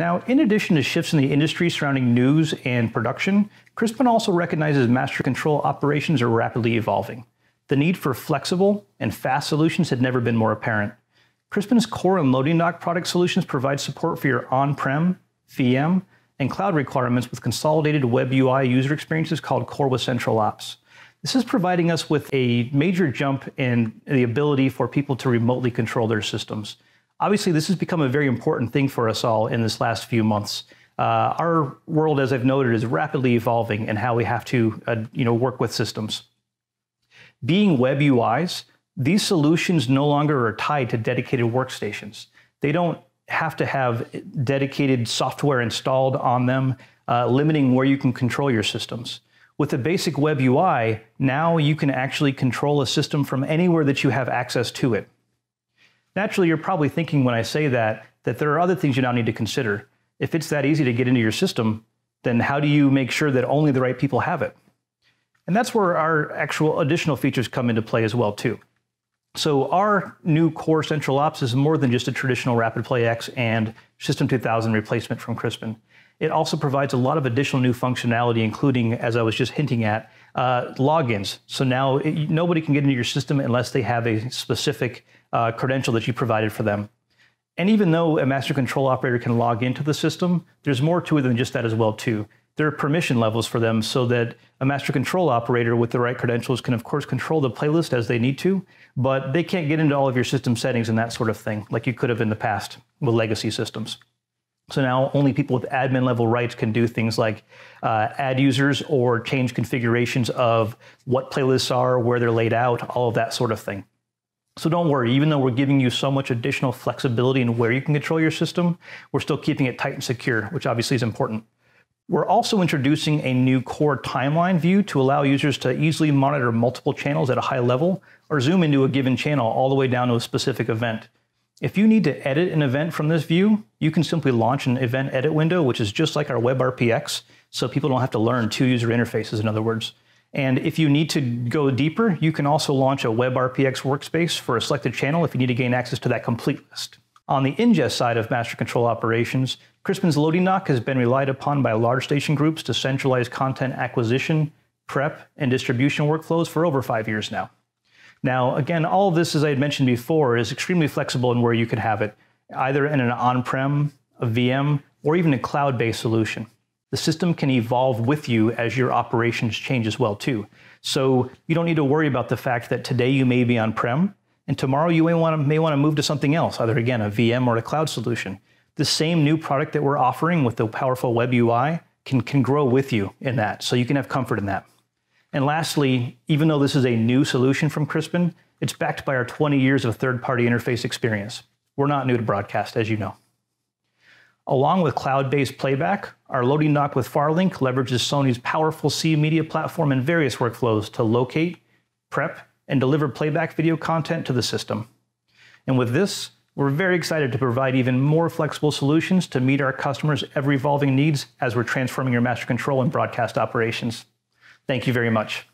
Now, in addition to shifts in the industry surrounding news and production, Crispin also recognizes master control operations are rapidly evolving. The need for flexible and fast solutions had never been more apparent. Crispin's core and LoadingDock product solutions provide support for your on-prem, VM, and cloud requirements with consolidated web UI user experiences called Core with Central Ops. This is providing us with a major jump in the ability for people to remotely control their systems. Obviously, this has become a very important thing for us all in this last few months. Our world, as I've noted, is rapidly evolving in how we have to work with systems. Being web UIs, these solutions no longer are tied to dedicated workstations. They don't have to have dedicated software installed on them, limiting where you can control your systems. With a basic web UI, now you can actually control a system from anywhere that you have access to it. Naturally, you're probably thinking when I say that there are other things you now need to consider. If it's that easy to get into your system, then how do you make sure that only the right people have it? And that's where our actual additional features come into play as well too. So our new Core Central Ops is more than just a traditional RapidPlay X and System 2000 replacement from Crispin. It also provides a lot of additional new functionality, including, as I was just hinting at, logins. So now nobody can get into your system unless they have a specific credential that you provided for them. And even though a master control operator can log into the system, there's more to it than just that as well too. There are permission levels for them so that a master control operator with the right credentials can of course control the playlist as they need to, but they can't get into all of your system settings and that sort of thing like you could have in the past with legacy systems. So now only people with admin level rights can do things like add users or change configurations of what playlists are, where they're laid out, all of that sort of thing. So don't worry, even though we're giving you so much additional flexibility in where you can control your system, we're still keeping it tight and secure, which obviously is important. We're also introducing a new core timeline view to allow users to easily monitor multiple channels at a high level or zoom into a given channel all the way down to a specific event. If you need to edit an event from this view, you can simply launch an event edit window, which is just like our WebRPX, so people don't have to learn two user interfaces, in other words. And if you need to go deeper, you can also launch a WebRPX workspace for a selected channel if you need to gain access to that complete list. On the ingest side of master control operations, Crispin's LoadingDock has been relied upon by large station groups to centralize content acquisition, prep, and distribution workflows for over 5 years now. Now, again, all of this, as I had mentioned before, is extremely flexible in where you could have it, either in an on-prem, a VM, or even a cloud-based solution. The system can evolve with you as your operations change as well too. So you don't need to worry about the fact that today you may be on-prem, and tomorrow you may want to move to something else, either again, a VM or a cloud solution. The same new product that we're offering with the powerful web UI can grow with you in that, so you can have comfort in that. And lastly, even though this is a new solution from Crispin, it's backed by our 20 years of third-party interface experience. We're not new to broadcast, as you know. Along with cloud-based playback, our LoadingDock with Farlink leverages Sony's powerful C media platform and various workflows to locate, prep, and deliver playback video content to the system. And with this, we're very excited to provide even more flexible solutions to meet our customers' ever-evolving needs as we're transforming your master control and broadcast operations. Thank you very much.